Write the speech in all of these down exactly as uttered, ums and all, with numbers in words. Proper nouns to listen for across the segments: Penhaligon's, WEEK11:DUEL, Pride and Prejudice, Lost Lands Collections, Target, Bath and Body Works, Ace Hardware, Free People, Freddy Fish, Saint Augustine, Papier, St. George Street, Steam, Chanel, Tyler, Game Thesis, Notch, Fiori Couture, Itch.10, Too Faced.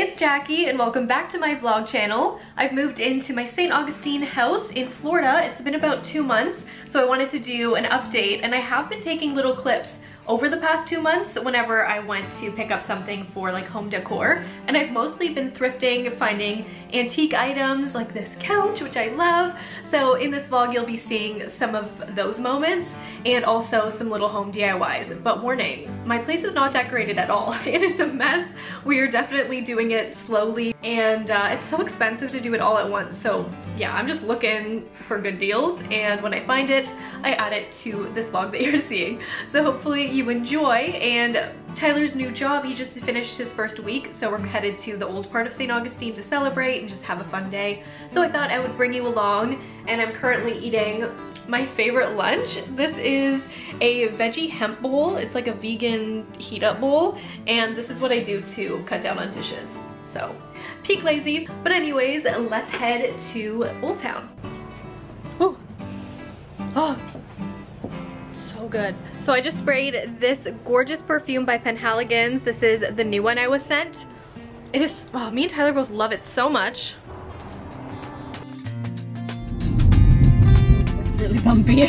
it's Jackie and welcome back to my vlog channel. I've moved into my Saint Augustine house in Florida. It's been about two months, so I wanted to do an update, and I have been taking little clips over the past two months whenever I went to pick up something for like home decor, and I've mostly been thrifting, finding antique items like this couch, which I love. So in this vlog you'll be seeing some of those moments and also some little home D I Ys. But warning, my place is not decorated at all. It is a mess. We are definitely doing it slowly, and uh, it's so expensive to do it all at once. So yeah, I'm just looking for good deals, and when I find it, I add it to this vlog that you're seeing. So hopefully you enjoy. And Tyler's new job, he just finished his first week, so we're headed to the old part of Saint Augustine to celebrate and just have a fun day. So I thought I would bring you along, and I'm currently eating my favorite lunch. This is a veggie hemp bowl. It's like a vegan heat up bowl, and this is what I do to cut down on dishes. So peak lazy. But anyways, let's head to Old Town. Ooh. Oh, so good. So I just sprayed this gorgeous perfume by Penhaligon's. This is the new one I was sent. It is, oh, me and Tyler both love it so much. It's really bumpy.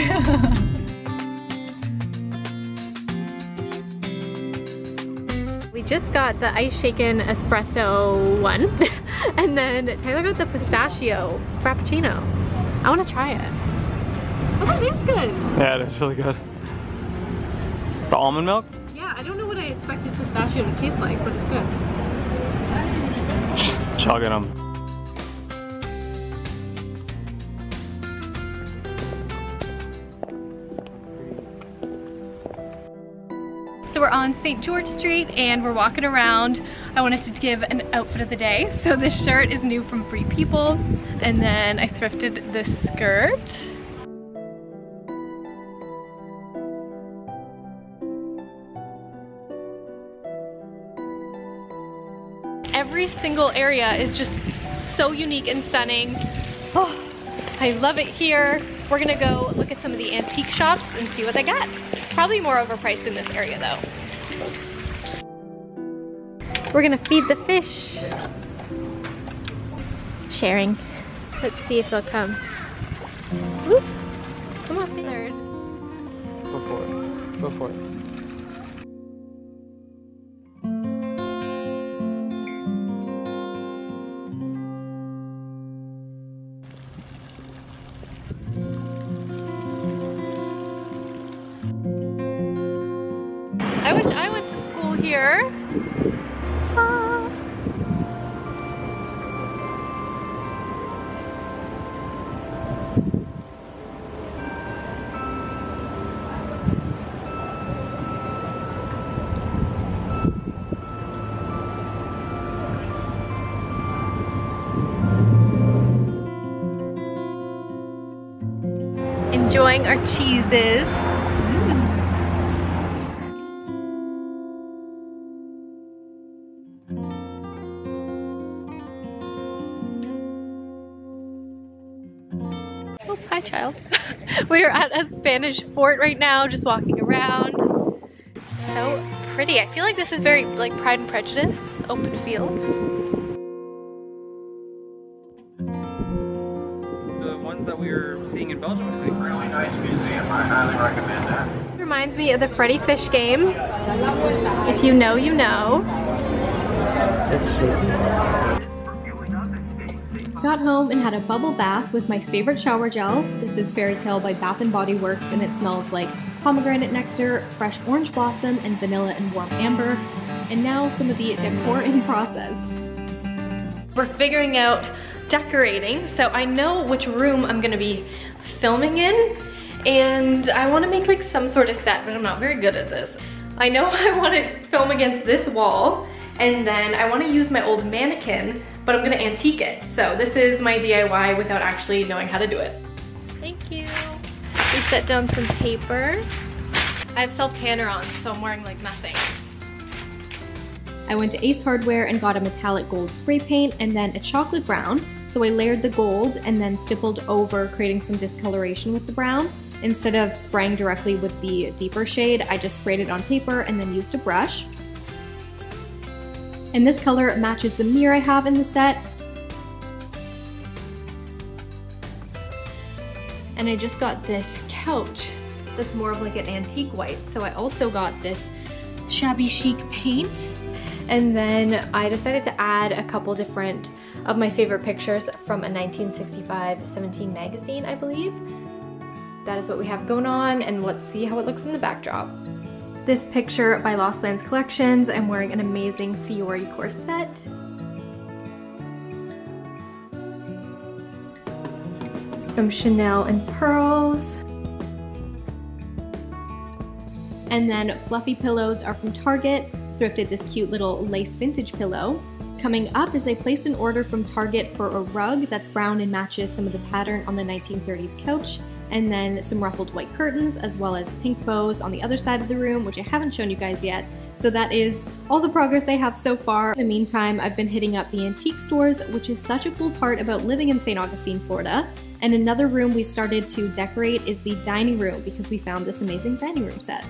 We just got the ice shaken espresso one. And then Tyler got the pistachio frappuccino. I want to try it. Oh, it is good. Yeah, it is really good. The almond milk? Yeah, I don't know what I expected pistachio to taste like, but it's good. Chugging them. So we're on Saint George Street and we're walking around. I wanted to give an outfit of the day. So this shirt is new from Free People, and then I thrifted this skirt. Every single area is just so unique and stunning. Oh, I love it here. We're gonna go look at some of the antique shops and see what they got. It's probably more overpriced in this area though. We're gonna feed the fish. Sharing. Let's see if they'll come. Whoop. Come on, Third. Go for it. Go for it. I wish I went to school here. Ah. Enjoying our cheeses. Hi, child. We are at a Spanish fort right now, just walking around. So pretty. I feel like this is very like Pride and Prejudice, open field. The ones that we were seeing in Belgium, I think. Really nice museum. I highly recommend that. Reminds me of the Freddy Fish game. If you know, you know. That's true. Got home and had a bubble bath with my favorite shower gel. This is Fairy Tale by Bath and Body Works, and it smells like pomegranate nectar, fresh orange blossom, and vanilla and warm amber. And now some of the decor in process. We're figuring out decorating, so I know which room I'm gonna be filming in, and I wanna make like some sort of set, but I'm not very good at this. I know I wanna film against this wall, and then I wanna use my old mannequin, but I'm gonna antique it. So this is my D I Y without actually knowing how to do it. Thank you. We set down some paper. I have self-tanner on, so I'm wearing like nothing. I went to Ace Hardware and got a metallic gold spray paint and then a chocolate brown. So I layered the gold and then stippled over, creating some discoloration with the brown. Instead of spraying directly with the deeper shade, I just sprayed it on paper and then used a brush. And this color matches the mirror I have in the set. And I just got this couch that's more of like an antique white. So I also got this shabby chic paint. And then I decided to add a couple different of my favorite pictures from a nineteen sixty-five seventeen magazine, I believe. That is what we have going on, and let's see how it looks in the backdrop. This picture by Lost Lands Collections, I'm wearing an amazing Fiori corset. Some Chanel and pearls. And then fluffy pillows are from Target. Thrifted this cute little lace vintage pillow. Coming up is I placed an order from Target for a rug that's brown and matches some of the pattern on the nineteen thirties couch. And then some ruffled white curtains as well as pink bows on the other side of the room, which I haven't shown you guys yet. So that is all the progress I have so far. In the meantime, I've been hitting up the antique stores, which is such a cool part about living in Saint Augustine, Florida. And another room we started to decorate is the dining room because we found this amazing dining room set.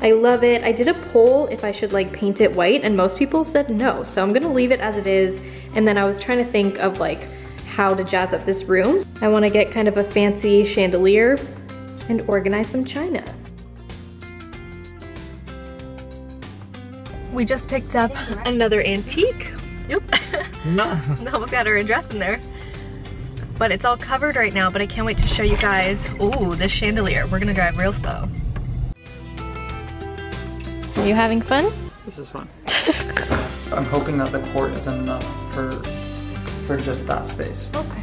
I love it. I did a poll if I should like paint it white and most people said no. So I'm gonna leave it as it is. And then I was trying to think of like how to jazz up this room. I want to get kind of a fancy chandelier and organize some china. We just picked up another antique. Nope. No. Almost got her address in there. But it's all covered right now, but I can't wait to show you guys. Ooh, this chandelier. We're gonna drive real slow. Are you having fun? This is fun. I'm hoping that the court is enough for for just that space. Okay.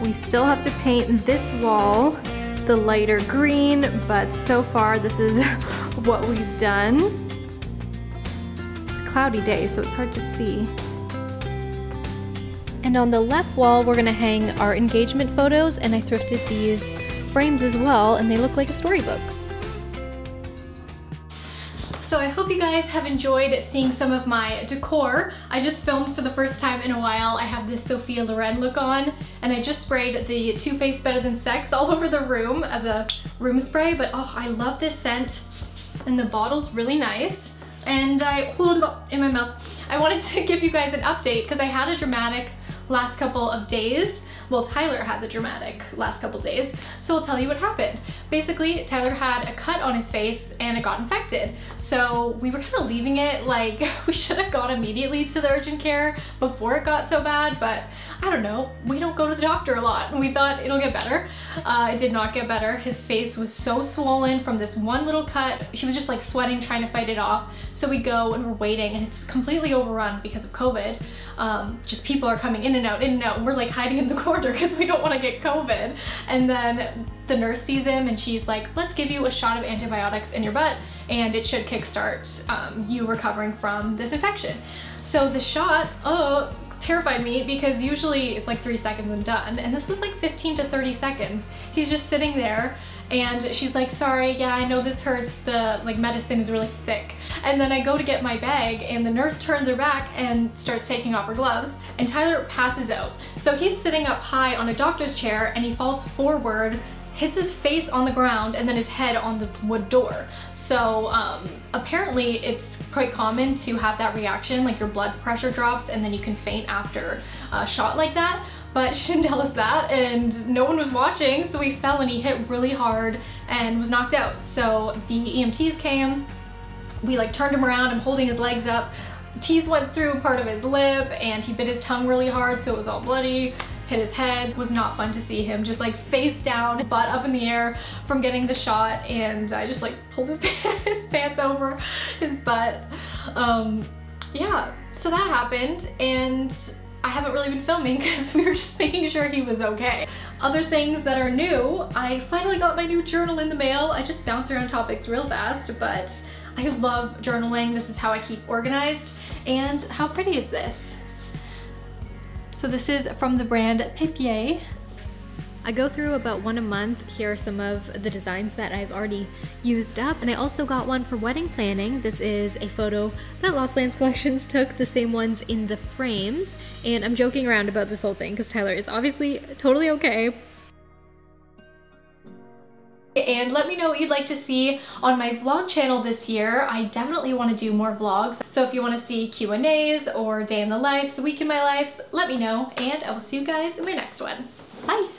We still have to paint this wall the lighter green, but so far this is what we've done. It's a cloudy day, so it's hard to see. And on the left wall, we're gonna hang our engagement photos, and I thrifted these frames as well, and they look like a storybook. So I hope you guys have enjoyed seeing some of my decor. I just filmed for the first time in a while. I have this Sophia Loren look on, and I just sprayed the Too Faced Better Than Sex all over the room as a room spray, but oh, I love this scent, and the bottle's really nice. And I, hold up in my mouth. I wanted to give you guys an update because I had a dramatic last couple of days. Well, Tyler had the dramatic last couple days, so I'll tell you what happened. Basically, Tyler had a cut on his face and it got infected. So we were kind of leaving it like we should have gone immediately to the urgent care before it got so bad, but I don't know, we don't go to the doctor a lot and we thought it'll get better. Uh, it did not get better. His face was so swollen from this one little cut. She was just like sweating, trying to fight it off. So we go and we're waiting and it's completely overrun because of COVID. Um, just people are coming in and out, in and out. And we're like hiding in the corner because we don't want to get COVID. And then the nurse sees him and she's like, let's give you a shot of antibiotics in your butt and it should kickstart um, you recovering from this infection. So the shot, oh, terrified me because usually it's like three seconds and done. And this was like fifteen to thirty seconds. He's just sitting there and she's like, sorry, yeah, I know this hurts. The like medicine is really thick. And then I go to get my bag and the nurse turns her back and starts taking off her gloves and Tyler passes out. So he's sitting up high on a doctor's chair and he falls forward, hits his face on the ground and then his head on the wood door. So um, apparently it's quite common to have that reaction, like your blood pressure drops and then you can faint after a shot like that. But she didn't tell us that and no one was watching, so we fell and he hit really hard and was knocked out. So the E M Ts came, we like turned him around, I'm holding his legs up, teeth went through part of his lip and he bit his tongue really hard so it was all bloody. Hit his head. It was not fun to see him just like face down, butt up in the air from getting the shot, and I just like pulled his, his pants over his butt. Um, yeah, so that happened, and I haven't really been filming because we were just making sure he was okay. Other things that are new, I finally got my new journal in the mail. I just bounce around topics real fast, but I love journaling. This is how I keep organized, and how pretty is this? So this is from the brand Papier. I go through about one a month. Here are some of the designs that I've already used up, and I also got one for wedding planning. This is a photo that Lost Lands Collections took, the same ones in the frames, and I'm joking around about this whole thing because Tyler is obviously totally okay. And let me know what you'd like to see on my vlog channel this year. I definitely want to do more vlogs, so if you want to see Q and A's or day in the lives, week in my lives, let me know, and I will see you guys in my next one. Bye!